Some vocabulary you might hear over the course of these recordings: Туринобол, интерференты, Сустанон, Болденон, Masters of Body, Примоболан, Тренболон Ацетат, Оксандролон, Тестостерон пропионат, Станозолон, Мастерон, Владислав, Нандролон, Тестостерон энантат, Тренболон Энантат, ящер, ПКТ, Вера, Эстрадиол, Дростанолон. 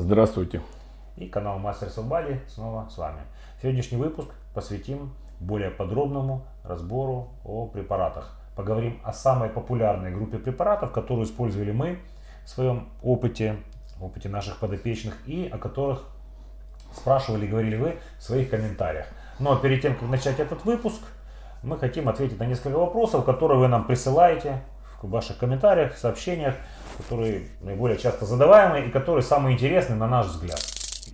Здравствуйте! И канал Masters of Body снова с вами. Сегодняшний выпуск посвятим более подробному разбору о препаратах. Поговорим о самой популярной группе препаратов, которую использовали мы в своем опыте наших подопечных и о которых спрашивали и говорили вы в своих комментариях. Но перед тем, как начать этот выпуск, мы хотим ответить на несколько вопросов, которые вы нам присылаете в ваших комментариях, сообщениях, которые наиболее часто задаваемые и которые самые интересные на наш взгляд.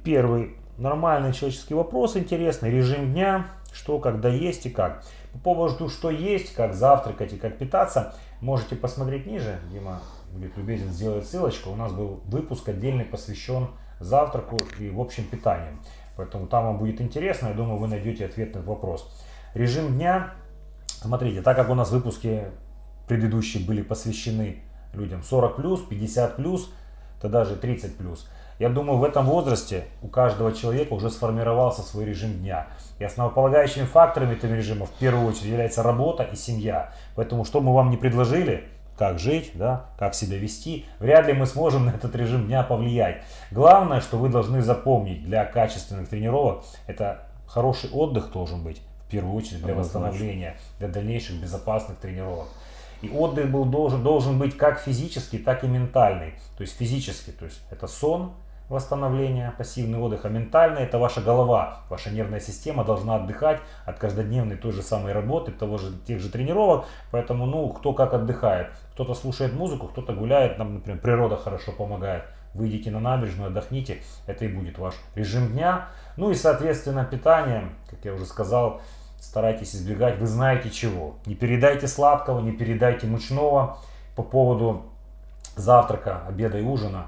Первый нормальный человеческий вопрос интересный. Режим дня, что, когда есть и как. По поводу что есть, как завтракать и как питаться, можете посмотреть ниже. Дима будет любезен сделать ссылочку. У нас был выпуск отдельный, посвящен завтраку и в общем питанию. Поэтому там вам будет интересно. Я думаю, вы найдете ответ на этот вопрос. Режим дня. Смотрите, так как у нас выпуски предыдущие были посвящены людям 40+, 50+, это даже 30+. Я думаю, в этом возрасте у каждого человека уже сформировался свой режим дня. И основополагающими факторами этого режима в первую очередь является работа и семья. Поэтому, что бы мы вам не предложили, как жить, да, как себя вести, вряд ли мы сможем на этот режим дня повлиять. Главное, что вы должны запомнить для качественных тренировок, это хороший отдых должен быть, в первую очередь для восстановления, для дальнейших безопасных тренировок. И отдых был должен быть как физический, так и ментальный. То есть физический, то есть это сон, восстановление, пассивный отдых, а ментальный это ваша голова, ваша нервная система должна отдыхать от каждодневной той же самой работы, тех же тренировок. Поэтому, кто как отдыхает. Кто-то слушает музыку, кто-то гуляет, нам, например, природа хорошо помогает. Выйдите на набережную, отдохните, это и будет ваш режим дня. Ну и, соответственно, питание, как я уже сказал, старайтесь избегать, вы знаете чего. Не передайте сладкого, не передайте мучного. По поводу завтрака, обеда и ужина.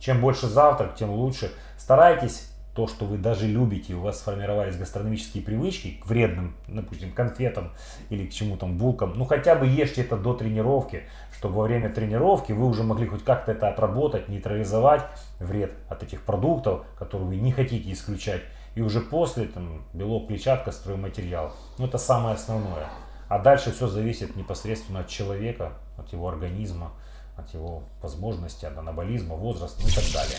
Чем больше завтрак, тем лучше. Старайтесь то, что вы даже любите, у вас сформировались гастрономические привычки к вредным, допустим, конфетам или к чему-то, булкам. Хотя бы ешьте это до тренировки, чтобы во время тренировки вы уже могли хоть как-то это отработать, нейтрализовать вред от этих продуктов, которые вы не хотите исключать. И уже после белок, клетчатка, стройматериал. Это самое основное. А дальше все зависит непосредственно от человека, от его организма, от его возможностей, от анаболизма, возраста и так далее.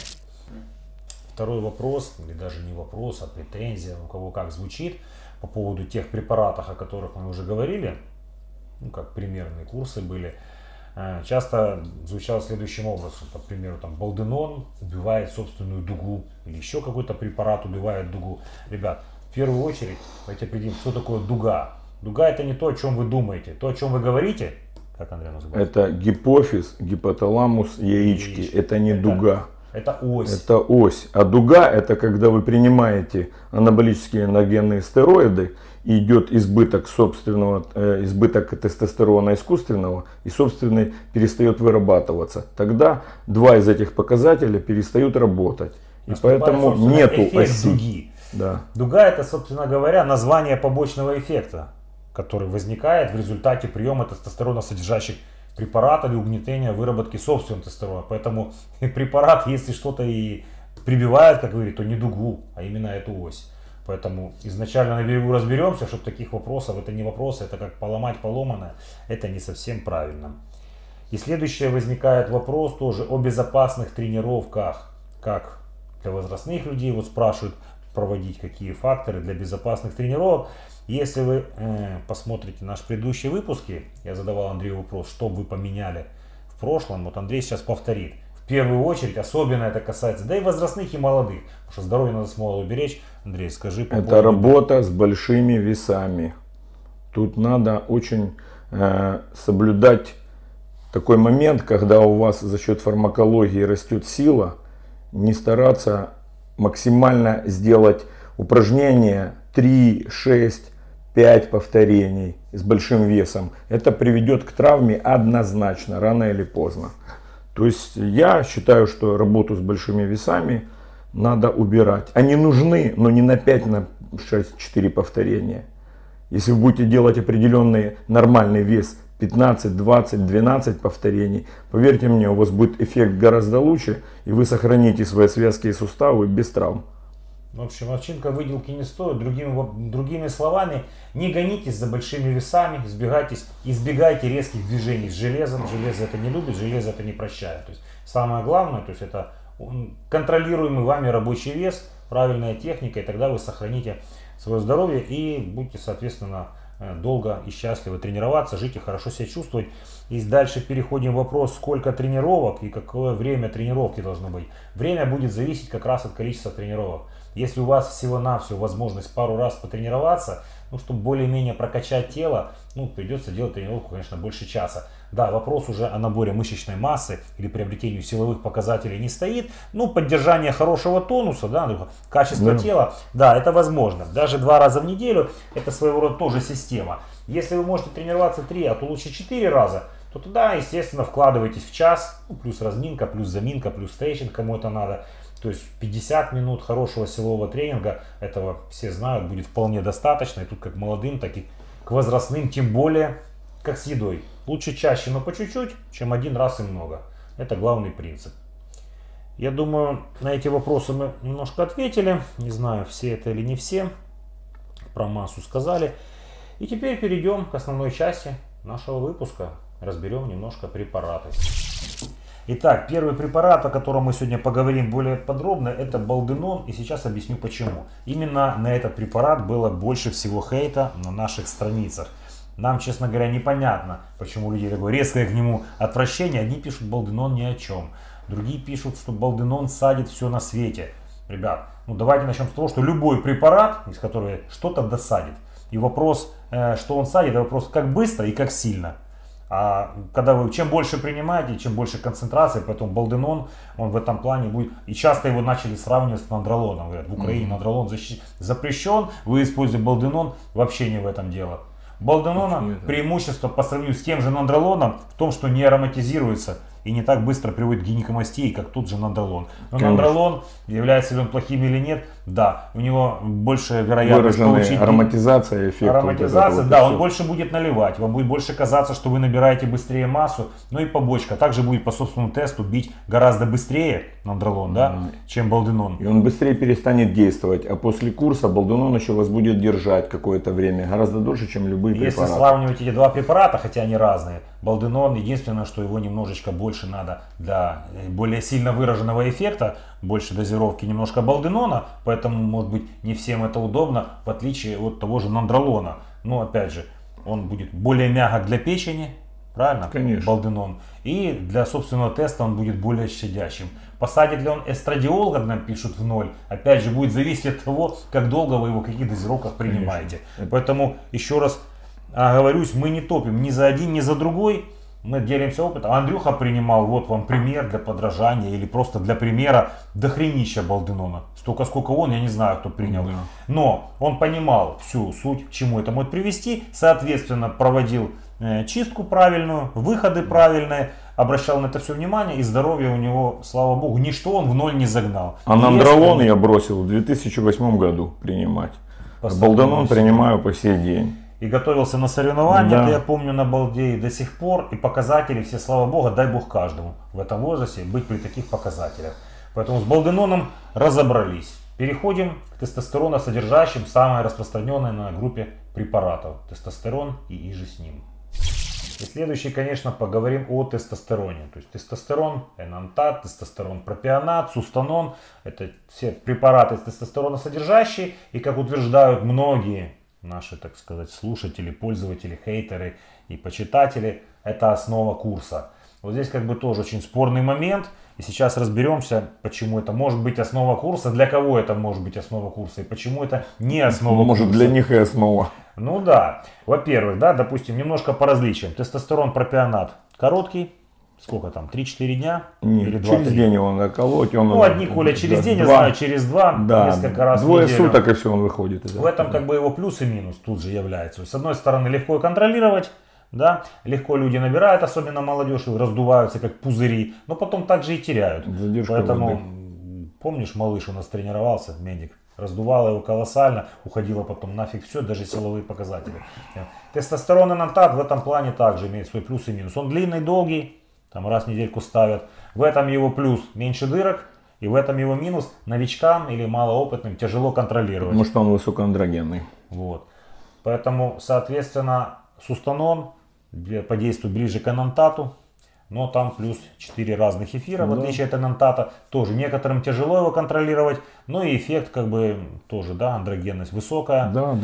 Второй вопрос, или даже не вопрос, а претензия, у кого как звучит, по поводу тех препаратов, о которых мы уже говорили, как примерные курсы были. Часто звучало следующим образом, по примеру, Болденон убивает собственную дугу, или еще какой-то препарат убивает дугу. Ребят, в первую очередь, давайте определим, что такое дуга. Дуга это не то, о чем вы думаете, то, о чем вы говорите, как Андрей называет. Это гипофиз, гипоталамус, яички. Это не дуга. Это ось. Это ось. А дуга это когда вы принимаете анаболические эногенные стероиды, идет избыток тестостерона искусственного, и собственный перестает вырабатываться. Тогда два из этих показателя перестают работать. И поэтому нету оси. Дуги. Да. Дуга это, собственно говоря, название побочного эффекта, который возникает в результате приема тестостероносодержащих препаратов или угнетения выработки собственного тестостерона. Поэтому препарат, если что-то и прибивает, как говорит, то не дугу, а именно эту ось. Поэтому изначально на берегу разберемся, чтобы таких вопросов, это не вопросы, это как поломать поломанное, это не совсем правильно. И следующее возникает вопрос тоже о безопасных тренировках, как для возрастных людей, спрашивают проводить какие факторы для безопасных тренировок. Если вы посмотрите наши предыдущие выпуски, я задавал Андрею вопрос, что бы вы поменяли в прошлом, Андрей сейчас повторит. В первую очередь, особенно это касается, да и возрастных, и молодых. Потому что здоровье надо с молодого беречь. Андрей, скажи. Это работа с большими весами. Тут надо очень соблюдать такой момент, когда у вас за счет фармакологии растет сила, не стараться максимально сделать упражнения 3, 6, 5 повторений с большим весом. Это приведет к травме однозначно, рано или поздно. То есть я считаю, что работу с большими весами надо убирать. Они нужны, но не на 5, на 6, 4 повторения. Если вы будете делать определенный нормальный вес 15, 20, 12 повторений, поверьте мне, у вас будет эффект гораздо лучше, и вы сохраните свои связки и суставы без травм. В общем, овчинка выделки не стоит. Другими словами, не гонитесь за большими весами, избегайте резких движений с железом. Железо это не любит, железо это не прощает. То есть, самое главное, это контролируемый вами рабочий вес, правильная техника, и тогда вы сохраните свое здоровье и будете, соответственно, долго и счастливы тренироваться, жить и хорошо себя чувствовать. И дальше переходим к вопросу, сколько тренировок и какое время тренировки должно быть. Время будет зависеть как раз от количества тренировок. Если у вас всего-навсего возможность пару раз потренироваться, ну, чтобы более-менее прокачать тело, ну, придется делать тренировку, конечно, больше часа. Да, вопрос уже о наборе мышечной массы или приобретении силовых показателей не стоит. Ну, поддержание хорошего тонуса, да, качество тела, да, это возможно. Даже 2 раза в неделю, это своего рода тоже система. Если вы можете тренироваться 3, а то лучше 4 раза, то туда, естественно, вкладывайтесь в час, ну, плюс разминка, плюс заминка, плюс стретчинг, кому это надо. То есть 50 минут хорошего силового тренинга, этого все знают, будет вполне достаточно. И тут как молодым, так и к возрастным, тем более, как с едой. Лучше чаще, но по чуть-чуть, чем 1 раз и много. Это главный принцип. Я думаю, на эти вопросы мы немножко ответили. Не знаю, все это или не все. Про массу сказали. И теперь перейдем к основной части нашего выпуска. Разберем немножко препараты. Итак, первый препарат, о котором мы сегодня поговорим более подробно, это Болденон, и сейчас объясню почему. Именно на этот препарат было больше всего хейта на наших страницах. Нам, честно говоря, непонятно, почему у людей такое резкое к нему отвращение. Одни пишут Болденон ни о чем, другие пишут, что Болденон садит все на свете. Ребят, ну давайте начнем с того, что любой препарат, из которого что-то досадит. И вопрос, что он садит, это вопрос как быстро и как сильно. А когда вы чем больше принимаете, чем больше концентрации, поэтому Болденон, он в этом плане будет... И часто его начали сравнивать с Нандролоном. Говорят, в Украине Нандролон запрещен, вы используете Болденон, вообще не в этом дело. Болденона преимущество по сравнению с тем же Нандролоном в том, что не ароматизируется и не так быстро приводит к гинекомастии, как тут же Нандролон. Но Нандролон, является ли он плохим или нет, да, у него больше вероятность получить ароматизация, эффект. Ароматизация, вот да, он больше будет наливать, вам будет больше казаться, что вы набираете быстрее массу, ну и побочка также будет по собственному тесту бить гораздо быстрее Нандролон, да, чем Болденон. И он быстрее перестанет действовать, а после курса Болденон еще вас будет держать какое-то время, гораздо дольше, чем любые препараты. Если сравнивать эти 2 препарата, хотя они разные, Болденон, единственное, что его немножечко больше надо для более сильно выраженного эффекта, больше дозировки немножко Болденона, поэтому, может быть, не всем это удобно, в отличие от того же Нандролона. Но, опять же, он будет более мягок для печени, правильно? Конечно. Болденон. И для собственного теста он будет более щадящим. Посадит ли он эстрадиол, как нам пишут, в 0, опять же, будет зависеть от того, как долго вы его в каких дозировках принимаете. Конечно. Поэтому, еще раз оговорюсь, мы не топим ни за один, ни за другой. Мы делимся опытом. Андрюха принимал, вот вам пример для подражания или просто для примера, дохренища Болденона. Столько, сколько он, я не знаю, кто принял. Но он понимал всю суть, к чему это может привести. Соответственно, проводил чистку правильную, выходы правильные, обращал на это все внимание, и здоровье у него, слава богу, ничто он в 0 не загнал. А Нандролон я бросил в 2008 году принимать. Болденон принимаю по сей день. И готовился на соревнования, это я помню, на Балде, и до сих пор. И показатели все, слава богу, дай бог каждому в этом возрасте быть при таких показателях. Поэтому с Болденоном разобрались. Переходим к тестостероносодержащим, самой распространенной на группе препаратов. Тестостерон и иже с ним. И следующий, конечно, поговорим о тестостероне. То есть тестостерон энантат, тестостерон пропионат, сустанон. Это все препараты тестостероносодержащие. И как утверждают многие наши, так сказать, слушатели, пользователи, хейтеры и почитатели, это основа курса. Вот здесь как бы тоже очень спорный момент. И сейчас разберемся, почему это может быть основа курса, для кого это может быть основа курса и почему это не основа курса. Может, для них и основа. Ну да. Во-первых, да, допустим, немножко по различиям. Тестостерон пропионат короткий. Сколько там, 3-4 дня? Нет, или 2, через 3. День его наколоть. Он, ну, одни колят через день, 2, я знаю, через 2, да, несколько раз в неделю. 2 суток и все, он выходит. В этом как бы его плюс и минус тут же является. С одной стороны, легко контролировать, да, легко люди набирают, особенно молодежь, раздуваются как пузыри, но потом также и теряют. Задержка поэтому, воды. Помнишь, малыш у нас тренировался, медик, раздувало его колоссально, уходило потом нафиг все, даже силовые показатели. Тестостерон энантат в этом плане также имеет свой плюс и минус. Он длинный, долгий. Там раз в недельку ставят. В этом его плюс — меньше дырок. И в этом его минус — новичкам или малоопытным тяжело контролировать. Потому что он высокоандрогенный. Вот. Поэтому, соответственно, сустанон по действию ближе к энантату. но там плюс 4 разных эфира, в отличие от энантата. Тоже некоторым тяжело его контролировать, но и эффект как бы тоже, да, андрогенность высокая. Да.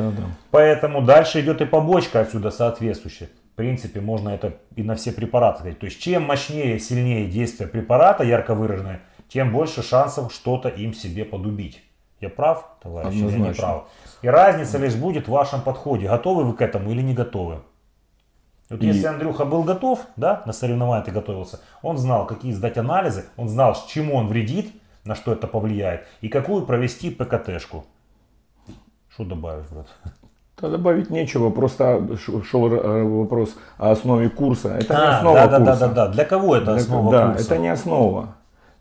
Поэтому дальше идет и побочка отсюда соответствующая. В принципе, можно это и на все препараты сказать. То есть, чем мощнее, сильнее действие препарата, ярко выраженное, тем больше шансов что-то им себе подубить. Я прав, товарищ, или не прав? И разница лишь будет в вашем подходе. Готовы вы к этому или не готовы? Вот и... если Андрюха был готов, да, на соревнования ты готовился, он знал, какие сдать анализы, он знал, чему он вредит, на что это повлияет, и какую провести ПКТ-шку. Что добавишь, брат? Да, добавить нечего, просто шел вопрос о основе курса. Это не основа курса. Да. Для кого это основа курса? Это не основа.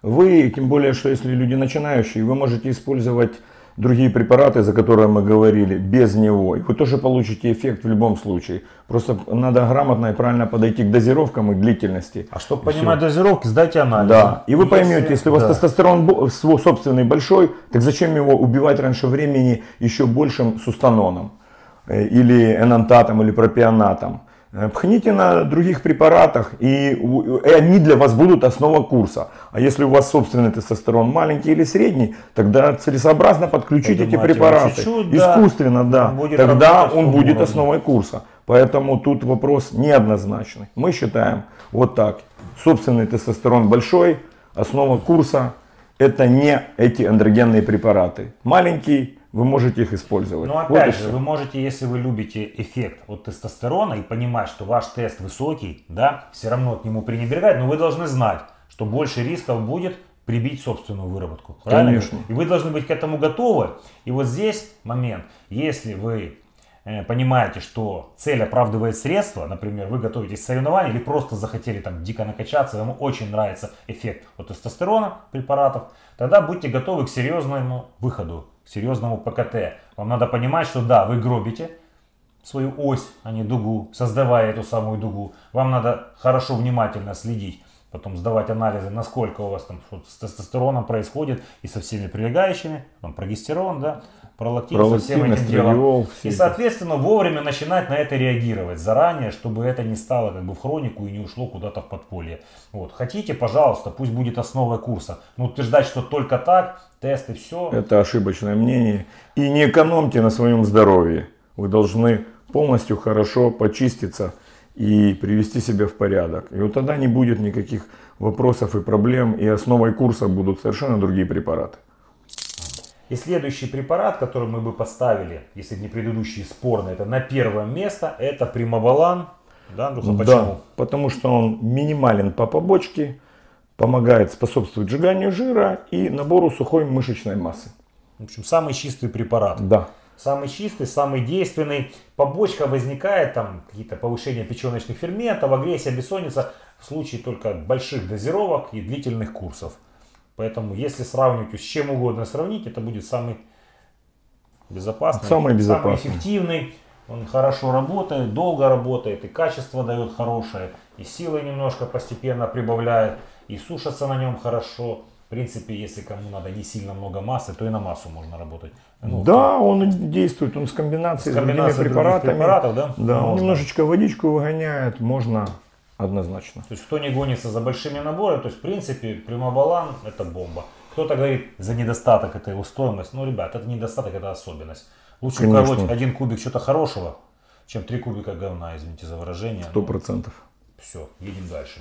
Вы, тем более, что если люди начинающие, вы можете использовать другие препараты, за которые мы говорили, без него. И вы тоже получите эффект в любом случае. Просто надо грамотно и правильно подойти к дозировкам и к длительности. А чтобы понимать дозировки, сдайте анализ. Да. И вы поймете, если у вас тестостерон свой собственный большой, так зачем его убивать раньше времени еще большим сустаноном? Или энантатом, или пропионатом. Пхните на других препаратах, и они для вас будут основа курса. А если у вас собственный тестостерон маленький или средний, тогда целесообразно подключить эти препараты. Чуть-чуть, искусственно, тогда он будет основой курса. Поэтому тут вопрос неоднозначный. Мы считаем вот так. Собственный тестостерон большой, основа курса — это не эти андрогенные препараты. Маленький — вы можете их использовать. Но опять же, вы можете, если вы любите эффект от тестостерона и понимать, что ваш тест высокий, да, все равно к нему пренебрегать, но вы должны знать, что больше рисков будет прибить собственную выработку. Правильно? И вы должны быть к этому готовы. И вот здесь момент. Если вы понимаете, что цель оправдывает средства, например, вы готовитесь к соревнованию или просто захотели там дико накачаться, вам очень нравится эффект от тестостерона препаратов, тогда будьте готовы к серьезному выходу. Серьезному ПКТ. Вам надо понимать, что да, вы гробите свою ось, а не дугу, создавая эту самую дугу. Вам надо хорошо, внимательно следить, потом сдавать анализы, насколько у вас там что-то с тестостероном происходит и со всеми прилегающими, там прогестерон, да, пролактин, со всем этим делом. И, соответственно, вовремя начинать на это реагировать заранее, чтобы это не стало как бы в хронику и не ушло куда-то в подполье. Вот. Хотите, пожалуйста, пусть будет основой курса. Но утверждать, что только так, тесты, все. Это ошибочное мнение. И не экономьте на своем здоровье. Вы должны полностью хорошо почиститься и привести себя в порядок. И вот тогда не будет никаких вопросов и проблем, и основой курса будут совершенно другие препараты. И следующий препарат, который мы бы поставили, если не предыдущие спорные, это на первое место, это примоболан. Да, Андрюха, почему? Да, потому что он минимален по побочке, помогает, способствует сжиганию жира и набору сухой мышечной массы. В общем, самый чистый препарат. Да. Самый чистый, самый действенный. Побочка возникает, там какие-то повышения печеночных ферментов, агрессия, бессонница в случае только больших дозировок и длительных курсов. Поэтому, если сравнивать с чем угодно сравнить, это будет самый безопасный, самый эффективный. Он хорошо работает, долго работает, и качество дает хорошее, и силы немножко постепенно прибавляет, и сушится на нем хорошо. В принципе, если кому надо не сильно много массы, то и на массу можно работать. Ну, да, он действует, он с комбинацией с другими препаратами. Он немножечко водичку выгоняет, можно... Однозначно. То есть, кто не гонится за большими наборами, то есть, в принципе, примоболан — это бомба. Кто-то говорит, за недостаток это его стоимость. Ну, ребят, это недостаток, это особенность. Лучше уколоть 1 кубик чего-то хорошего, чем 3 кубика говна, извините за выражение. 100%. Ну, все, едем дальше.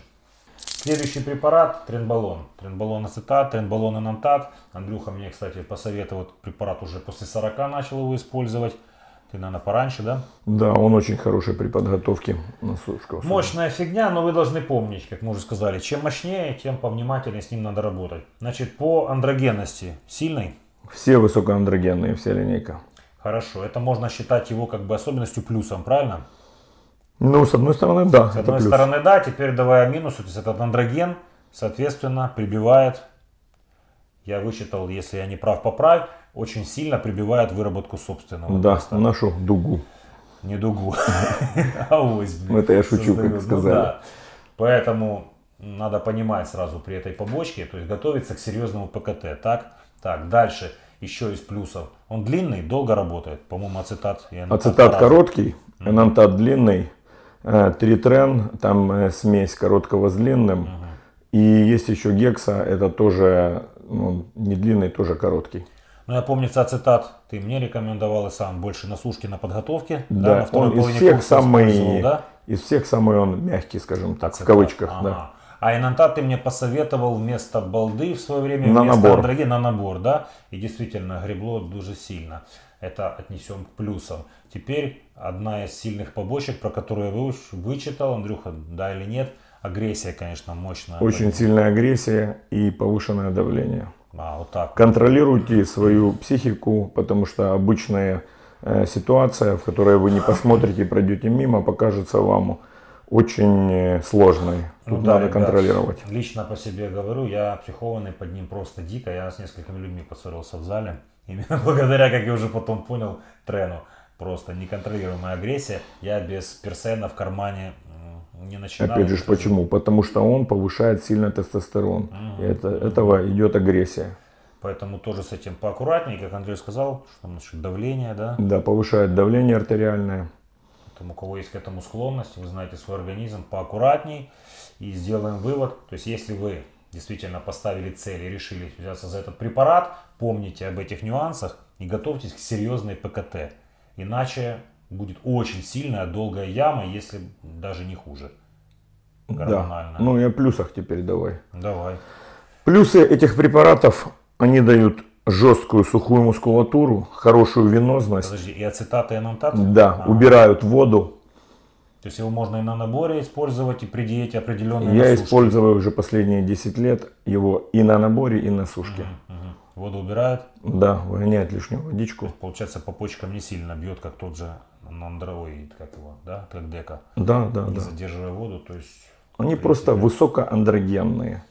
Следующий препарат — тренболон. Тренболон ацетат, тренболон энантат. Андрюха мне, кстати, посоветовал препарат уже после 40, начал его использовать. Ты, наверное, пораньше, да? Да, он очень хороший при подготовке на сушку. Мощная фигня, но вы должны помнить, как мы уже сказали, чем мощнее, тем повнимательнее с ним надо работать. Значит, по андрогенности сильный? Все высокоандрогенные, вся линейка. Хорошо, это можно считать его как бы особенностью плюсом, правильно? Ну, с одной стороны, да. С одной стороны, да, теперь давая минусы, то есть этот андроген, соответственно, прибивает, я вычитал, если я не прав, поправь, очень сильно прибивает выработку собственного. Да, нашу дугу. Не дугу, а ось. Это я шучу, как сказали. Поэтому надо понимать сразу при этой побочке, то есть готовиться к серьезному ПКТ. Так, дальше еще из плюсов. Он длинный, долго работает. По-моему, ацетат и энантат. Ацетат короткий, энантат длинный. тритрен, там смесь короткого с длинным. И есть еще гекса, это тоже не длинный, тоже короткий. Но я помню, ацетат ты мне рекомендовал и сам больше на сушке, на подготовке. Да, да, он из всех самый он мягкий, скажем так, ацетат в кавычках. Да. А энантат ты мне посоветовал вместо балды в свое время, вместо андрогена, на набор, да? И действительно, гребло дуже сильно. Это отнесем к плюсам. Теперь одна из сильных побочек, про которую я вычитал, Андрюха, да или нет, агрессия, конечно, мощная. Очень сильная агрессия и повышенное давление. А, вот так. Контролируйте свою психику, потому что обычная ситуация, в которой вы не посмотрите, пройдете мимо, покажется вам очень сложной. Тут надо контролировать. Да. Лично по себе говорю, я психованный под ним просто дико. Я с несколькими людьми поссорился в зале. Именно благодаря, как я уже потом понял, трену. Просто неконтролируемая агрессия. Я без персена в кармане не начинаю. Опять же, почему? Потому что он повышает сильно тестостерон. И этого идет агрессия. Поэтому тоже с этим поаккуратнее, как Андрей сказал, что у нас давление, да? Да, повышает давление артериальное. Поэтому, у кого есть к этому склонность, вы знаете свой организм, поаккуратней. И сделаем вывод, то есть если вы действительно поставили цель и решили взяться за этот препарат, помните об этих нюансах и готовьтесь к серьезной ПКТ. Иначе будет очень сильная долгая яма, если даже не хуже. Гормональная. Да. Ну и о плюсах теперь давай. Давай. Плюсы этих препаратов, они дают жесткую сухую мускулатуру, хорошую венозность. Подожди, и ацетаты, и энантаты? Да, убирают воду. То есть его можно и на наборе использовать, и при диете определенной. Я использую уже последние 10 лет его и на наборе, и на сушке. Воду убирает? Да, выгоняет лишнюю водичку. Есть, получается, по почкам не сильно бьет, как тот же нандролон, как его, да, как дека. Да, да, да. Задерживая воду, то есть... Они просто высокоандрогенные.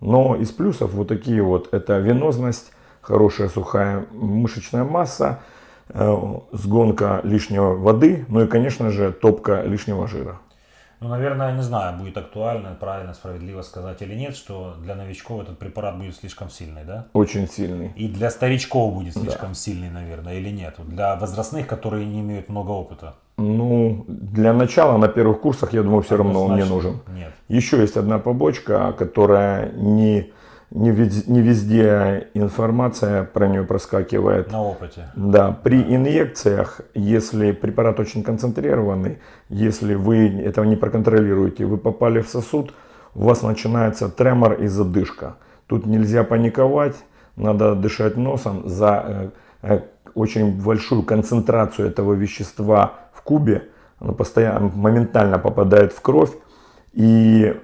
Но из плюсов вот такие вот, это венозность, хорошая сухая мышечная масса, сгонка лишнего воды, ну и, конечно же, топка лишнего жира. Ну, наверное, не знаю, будет актуально, правильно, справедливо сказать или нет, что для новичков этот препарат будет слишком сильный, да? Очень сильный. И для старичков будет слишком сильный, наверное, или нет? Для возрастных, которые не имеют много опыта. Ну, для начала на первых курсах, я думаю, все равно он мне нужен. Нет. Еще есть одна побочка, которая не везде информация про нее проскакивает. На опыте. Да, при инъекциях, если препарат очень концентрированный, если вы этого не проконтролируете, вы попали в сосуд, у вас начинается тремор и задышка. Тут нельзя паниковать, надо дышать носом. За очень большую концентрацию этого вещества в кубе, оно постоянно, моментально попадает в кровь. И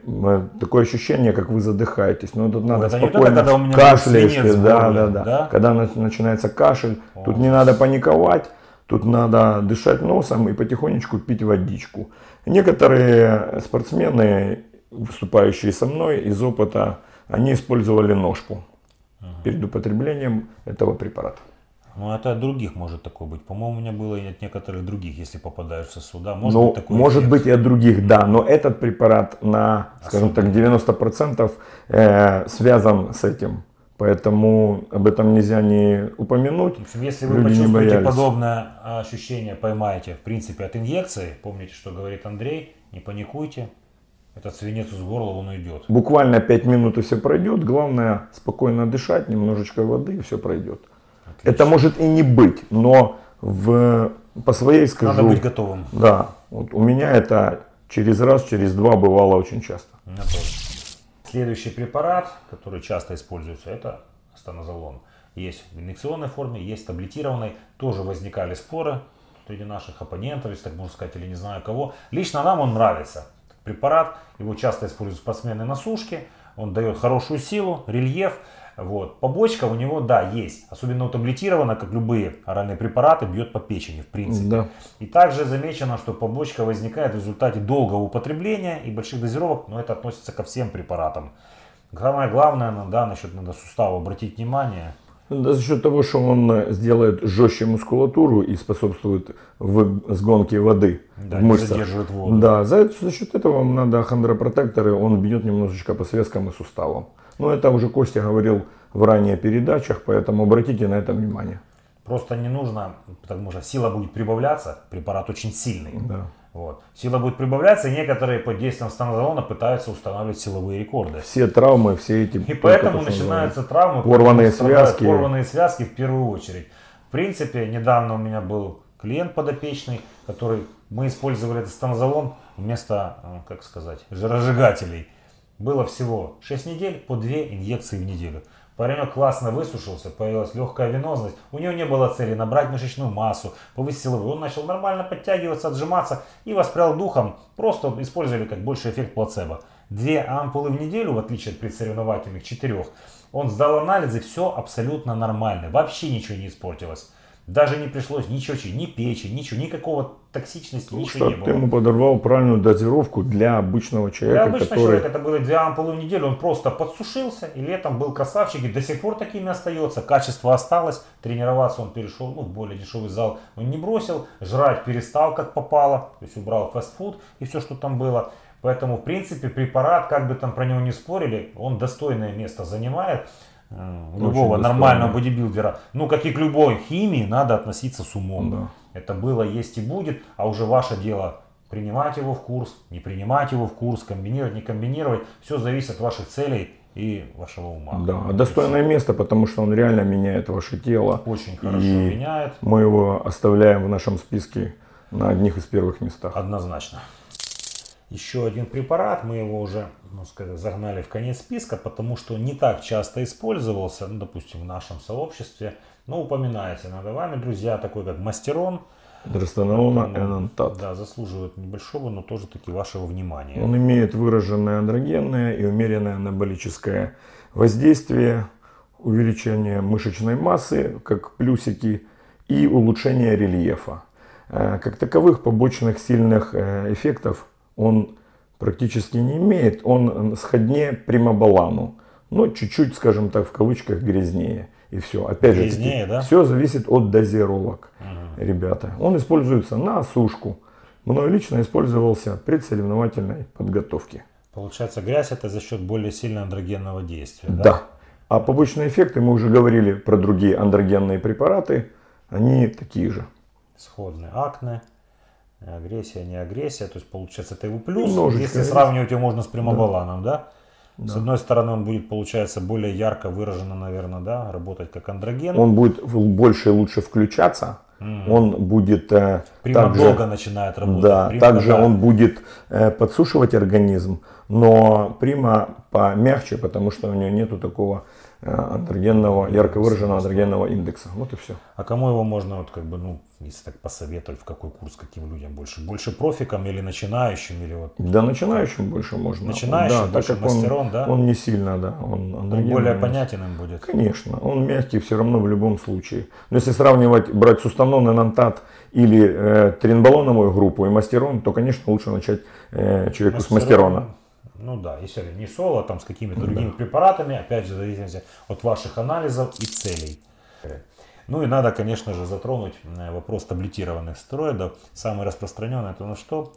такое ощущение, как вы задыхаетесь. Но тут надо спокойно, кашляешь, да. Когда начинается кашель, тут не надо паниковать, тут надо дышать носом и потихонечку пить водичку. Некоторые спортсмены, выступающие со мной из опыта, они использовали ножку перед употреблением этого препарата. Ну, это от других может такое быть. По-моему, у меня было и от некоторых других, если попадаешь в сосуды. Может быть и от других, да. Но этот препарат на, скажем так, 90% связан с этим. Поэтому об этом нельзя не упомянуть. В общем, если вы почувствуете подобное ощущение, поймаете, в принципе, от инъекции, помните, что говорит Андрей, не паникуйте. Этот свинец из горла, он уйдет. Буквально 5 минут и все пройдет. Главное, спокойно дышать, немножечко воды и все пройдет. Это может и не быть, но по своей скажу... Надо быть готовым. Да. Вот у меня это через раз, через два бывало очень часто. Следующий препарат, который часто используется, это станозолон. Есть в инъекционной форме, есть в таблетированной. Тоже возникали споры среди наших оппонентов, если так можно сказать, или не знаю кого. Лично нам он нравится. Препарат, его часто используют спортсмены на сушке. Он дает хорошую силу, рельеф. Вот. Побочка у него, да, есть. Особенно таблетирована, как любые оральные препараты, бьет по печени, в принципе. Да. И также замечено, что побочка возникает в результате долгого употребления и больших дозировок, но это относится ко всем препаратам. Самое главное, да, насчет надо сустава обратить внимание. Да, за счет того, что он сделает жестче мускулатуру и способствует сгонке воды в мышцах. Задерживает воду. Да, за счет этого вам надо хондропротекторы, он бьет немножечко по связкам и суставам. Но это уже Костя говорил в ранее передачах, поэтому обратите на это внимание. Просто не нужно, потому что сила будет прибавляться, препарат очень сильный. Да. Вот. Сила будет прибавляться, и некоторые под действием станозолона пытаются устанавливать силовые рекорды. Все травмы, все эти... И поэтому начинаются травмы, порванные связки в первую очередь. В принципе, недавно у меня был клиент подопечный, который... Мы использовали этот станозолон вместо, как сказать, жиросжигателей. Было всего 6 недель по 2 инъекции в неделю. Паренек классно высушился, появилась легкая венозность. У него не было цели набрать мышечную массу, повысить силовую. Он начал нормально подтягиваться, отжиматься и воспрял духом. Просто использовали как больший эффект плацебо. 2 ампулы в неделю, в отличие от предсоревновательных 4. Он сдал анализы, все абсолютно нормально. Вообще ничего не испортилось. Даже не пришлось ничего, ни печи, ничего, никакого токсичности, ничего не было. Ты ему подорвал правильную дозировку для обычного человека. Для обычного человека это было 2 ампулы в неделю, он просто подсушился и летом был красавчик, и до сих пор такими остается, качество осталось, тренироваться он перешел в более дешевый зал, он не бросил, жрать перестал как попало, то есть убрал фастфуд и все, что там было. Поэтому в принципе препарат, как бы там про него не спорили, он достойное место занимает. Любого нормального бодибилдера, ну как и к любой химии, надо относиться с умом. Да. Это было, есть и будет, а уже ваше дело принимать его в курс, не принимать его в курс, комбинировать, не комбинировать. Все зависит от ваших целей и вашего ума. Да, а достойное место, потому что он реально меняет ваше тело. Очень хорошо меняет. Мы его оставляем в нашем списке на одних из первых местах. Однозначно. Еще один препарат, мы его уже, ну, сказать, загнали в конец списка, потому что не так часто использовался, ну, допустим, в нашем сообществе, но упоминается иногда вами, друзья, такой как Мастерон. Дростанолон энантат. Да, заслуживает небольшого, но тоже таки вашего внимания. Он имеет выраженное андрогенное и умеренное анаболическое воздействие, увеличение мышечной массы, как плюсики, и улучшение рельефа. Как таковых побочных сильных эффектов он практически не имеет, он сходнее примоболану, но чуть-чуть, скажем так, в кавычках, грязнее. И все. Опять грязнее, же, да? Все зависит от дозировок, ребята. Он используется на сушку. Мною лично использовался при соревновательной подготовке. Получается, грязь это за счет более сильного андрогенного действия, да? Да. А побочные эффекты, мы уже говорили про другие андрогенные препараты, они такие же. Сходные: акне. Агрессия, не агрессия, то есть получается это его плюс, если сравнивать его можно с примоболаном, да? Да? С одной стороны он будет, получается, более ярко выраженно, наверное, да, работать как андроген. Он будет больше и лучше включаться, он будет... Примодолго начинает работать. Да, также он будет подсушивать организм, но прима помягче, потому что у него нету такого... андрогенного, ярко выраженного андрогенного индекса. Вот и все. А кому его можно, вот как бы, ну, если так посоветовать, в какой курс, каким людям больше? Больше профикам или начинающим? Или вот... Да, начинающим больше можно. Начинающим, да, больше так как Мастерон, да? Он не сильно, да. Он более понятен им будет. Конечно, он мягкий все равно в любом случае. Но если сравнивать, брать Сустанон, энантат или тренболоновую группу и Мастерон, то, конечно, лучше начать человеку с Мастерона. Ну да, если не соло, там с какими-то другими препаратами, опять же, в зависимости от ваших анализов и целей. Ну и надо, конечно же, затронуть вопрос таблетированных стероидов. Самый распространенный это, ну что,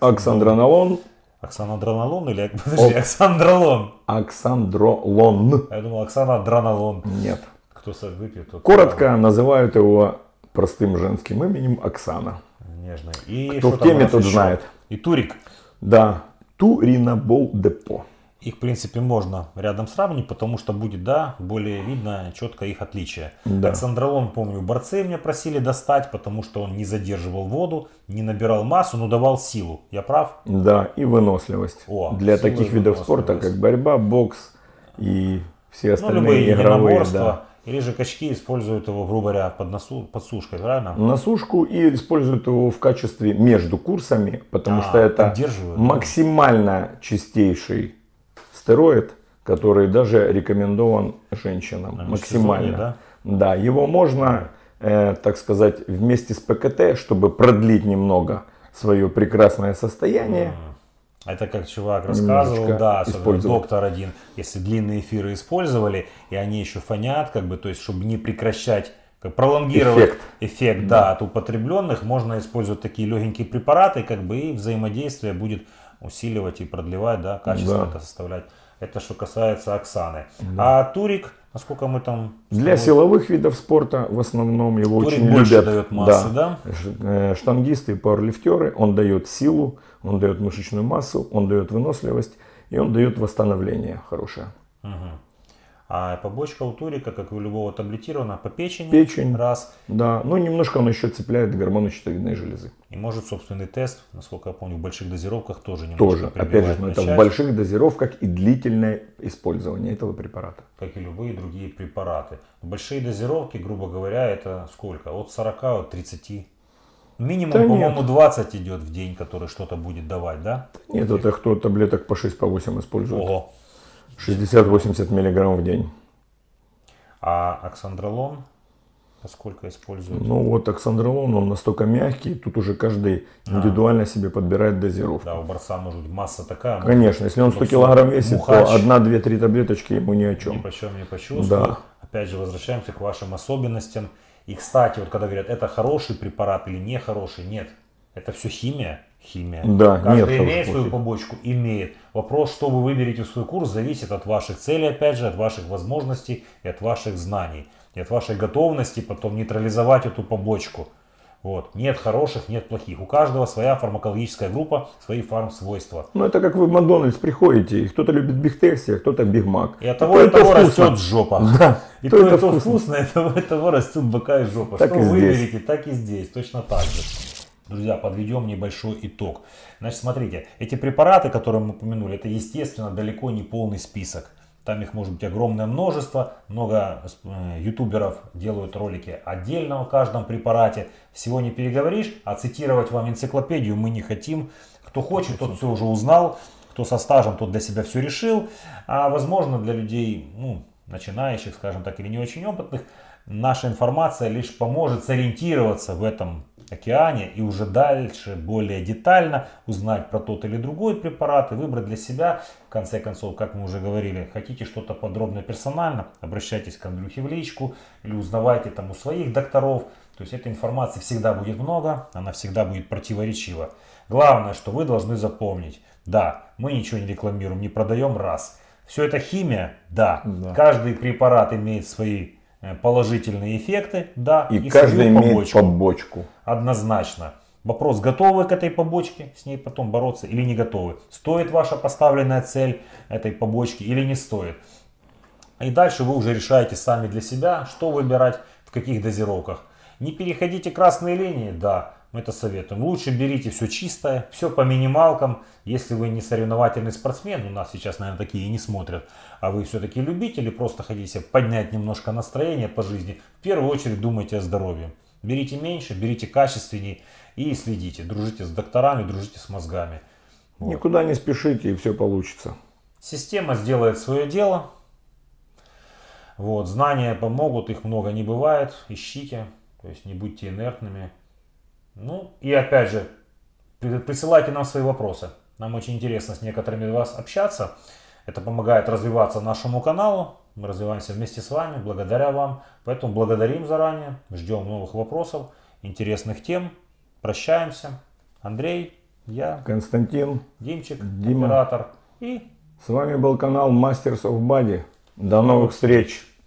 Оксандролон. Оксандролон или Оксандролон? Оксандролон. Я думал, Оксандролон. Нет. Кто выпьет, тот... Коротко называют его простым женским именем Оксана. Нежно. И кто в теме, тот знает. И Турик. Да. Туринобол депо. Их, в принципе, можно рядом сравнить, потому что будет, да, более видно четко их отличие. Да. Оксандролон, помню, борцы меня просили достать, потому что он не задерживал воду, не набирал массу, но давал силу. Я прав? Да, и выносливость. О, для таких видов спорта, как борьба, бокс и все остальные, ну, любые игровые. Да. Или же качки используют его, грубо говоря, под сушкой, правильно? На сушку, и используют его в качестве между курсами, потому что это максимально чистейший стероид, который даже рекомендован женщинам. Максимально. Да, его можно, так сказать, вместе с ПКТ, чтобы продлить немного свое прекрасное состояние. Это как чувак рассказывал, да, доктор один, если длинные эфиры использовали, и они еще фонят, как бы, то есть, чтобы не прекращать, как пролонгировать эффект да, от употребленных, можно использовать такие легенькие препараты, как бы, и взаимодействие будет усиливать и продлевать, да, качество это составлять. Это что касается Оксаны. А Турик Насколько мы там... Для силовых видов спорта в основном его очень любят. Больше дает массы, да? Штангисты и пауэрлифтеры. Он дает силу, он дает мышечную массу, он дает выносливость и он дает восстановление хорошее. Угу. А побочка у турика, как и у любого таблетированного, по печени. Печень, раз. Да, ну немножко он еще цепляет гормоны щитовидной железы. И может собственный тест, насколько я помню, в больших дозировках тоже немножко прибивает. Опять же, но это в больших дозировках и длительное использование этого препарата. Как и любые другие препараты. Большие дозировки, грубо говоря, это сколько? От 40, от 30. Минимум, да, по-моему, 20 идет в день, который что-то будет давать, да? Нет, это кто таблеток по 6, по 8 использует. Ого. 60-80 миллиграмм в день. А оксандролон сколько используют? Ну вот оксандролон, он настолько мягкий, тут уже каждый индивидуально себе подбирает дозировку. Да, у борца может масса такая. Конечно, если он 100 килограмм весит, то 1-2-3 таблеточки ему ни о чем. Ни по чем не почувствует. Да. Опять же, возвращаемся к вашим особенностям. И, кстати, вот когда говорят, это хороший препарат или не хороший, нет. Это все химия. Химия. Да, каждый имеет свою побочку? Имеет. Вопрос, что вы выберете в свой курс, зависит от ваших целей, опять же, от ваших возможностей и от ваших знаний. И от вашей готовности потом нейтрализовать эту побочку. Вот. Нет хороших, нет плохих. У каждого своя фармакологическая группа, свои фарм-свойства. Ну это как вы в Макдональдс приходите, и кто-то любит бигтекси, а кто-то бигмак. И от того и того растет жопа. Да, и то вкусно, и от того растет бока и жопа. Так что выберете, так и здесь, точно так же. Друзья, подведем небольшой итог. Значит, смотрите, эти препараты, которые мы упомянули, это, естественно, далеко не полный список. Там их может быть огромное множество. Много ютуберов делают ролики отдельно о каждом препарате. Всего не переговоришь, а цитировать вам энциклопедию мы не хотим. Кто хочет, тот все уже узнал. Кто со стажем, тот для себя все решил. А возможно, для людей, ну, начинающих, скажем так, или не очень опытных, наша информация лишь поможет сориентироваться в этом океане и уже дальше более детально узнать про тот или другой препарат и выбрать для себя, в конце концов, как мы уже говорили, хотите что-то подробно, персонально, обращайтесь к Андрюхе в личку или узнавайте там у своих докторов. То есть этой информации всегда будет много, она всегда будет противоречива. Главное, что вы должны запомнить, да, мы ничего не рекламируем, не продаем, раз. Все это химия, да, да. Каждый препарат имеет свои положительные эффекты, да, и каждый имеет побочку. Однозначно. Вопрос, готовы к этой побочке, с ней потом бороться или не готовы. Стоит ваша поставленная цель этой побочки или не стоит. И дальше вы уже решаете сами для себя, что выбирать, в каких дозировках. Не переходите красные линии, да, мы это советуем. Лучше берите все чистое, все по минималкам. Если вы не соревновательный спортсмен, у нас сейчас, наверное, такие и не смотрят, а вы все-таки любители, просто хотите поднять немножко настроение по жизни, в первую очередь думайте о здоровье. Берите меньше, берите качественней и следите. Дружите с докторами, дружите с мозгами. Вот. Никуда не спешите, и все получится. Система сделает свое дело. Вот. Знания помогут, их много не бывает. Ищите, то есть не будьте инертными. Ну и опять же, присылайте нам свои вопросы. Нам очень интересно с некоторыми из вас общаться. Это помогает развиваться нашему каналу. Мы развиваемся вместе с вами, благодаря вам. Поэтому благодарим заранее, ждем новых вопросов, интересных тем. Прощаемся. Андрей, я, Константин, Димчик, Дима, оператор. И с вами был канал Masters of Body. До новых встреч!